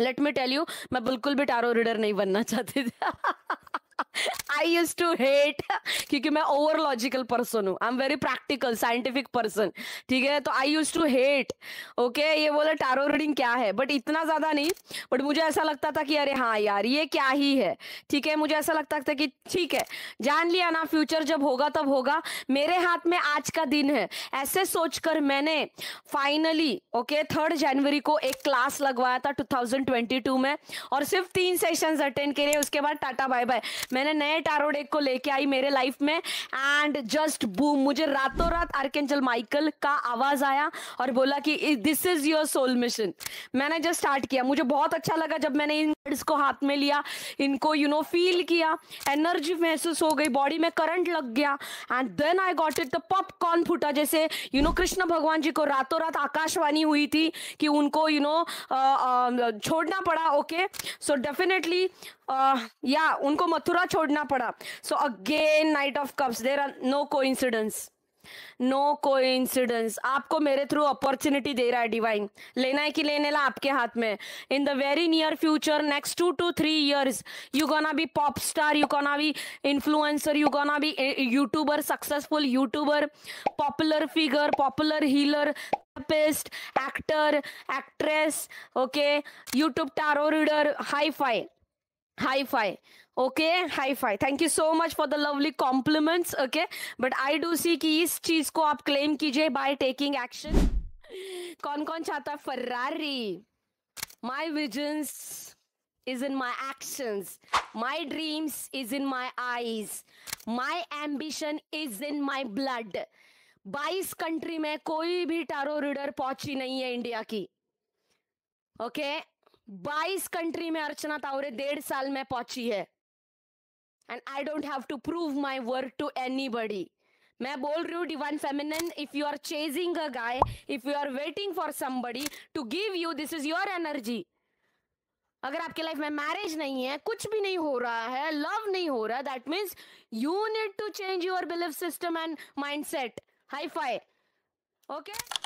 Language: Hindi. लेट मी टेल यू, मैं बिल्कुल भी टैरो रीडर नहीं बनना चाहती थी। I used to hate क्योंकि मैं ओवर लॉजिकल पर्सन हूँ। I am very practical scientific person, ठीक है। तो I used to hate, okay, ये बोला टैरो रीडिंग क्या है, बट इतना ज्यादा नहीं, बट मुझे ऐसा लगता था कि अरे हाँ यार ये क्या ही है, ठीक है। मुझे ऐसा लगता था कि ठीक है, जान लिया ना, फ्यूचर जब होगा तब होगा, मेरे हाथ में आज का दिन है। ऐसे सोचकर मैंने फाइनली ओके 3 जनवरी को एक क्लास लगवाया था 2022 में, और सिर्फ 3 सेशंस अटेंड किए। उसके बाद टाटा बाय बाय, मैंने नए टैरो डेक को लेके आई मेरे लाइफ में, एंड जस्ट बूम, मुझे रातों रात आर्कएंजल माइकल का आवाज आया और बोला कि this is your soul mission. मैंने जस्ट स्टार्ट किया, मुझे बहुत अच्छा लगा जब मैंने इन कार्ड्स को हाथ में लिया, इनको यू नो फील किया, एनर्जी महसूस हो गई, बॉडी में करंट लग गया, and then I got it, the popcorn फूटा। जैसे यू नो कृष्ण भगवान जी को रातों रात आकाशवाणी हुई थी कि उनको यू नो छोड़ना पड़ा, ओके। सो डेफिनेटली या उनको मथुरा छोड़ना पड़ा। So again knight of cups, there are no coincidence, no coincidence. आपको मेरे थ्रू अपॉर्चुनिटी दे रहा है डिवाइन, लेना है कि लेने ला आपके हाथ में। In the very near future, next 2 to 3 years, you gonna be pop star, you gonna be influencer, you gonna be YouTuber, successful YouTuber, popular figure, popular healer, therapist, actor, actress, okay, YouTube tarot reader, high five, okay, high five. Thank you so much for the lovely compliments, okay. But I do see कि इस चीज को आप क्लेम कीजिए बाय टेकिंग एक्शन। कौन कौन चाहता है Ferrari? My visions is in my actions, my dreams is in my eyes, my ambition is in my blood. 22 country में कोई भी टैरो रीडर पहुंची नहीं है इंडिया की, ओके, okay? 22 कंट्री में अर्चना तावरे 1.5 साल में पहुंची है, and I don't have to prove my work to anybody. मैं बोल रही हूँ divine feminine, if you are chasing a guy, if you are waiting for somebody to give you, this is your energy. अगर आपके लाइफ में मैरिज नहीं है, कुछ भी नहीं हो रहा है, लव नहीं हो रहा, that means you need to change your belief system and mindset. High five, okay.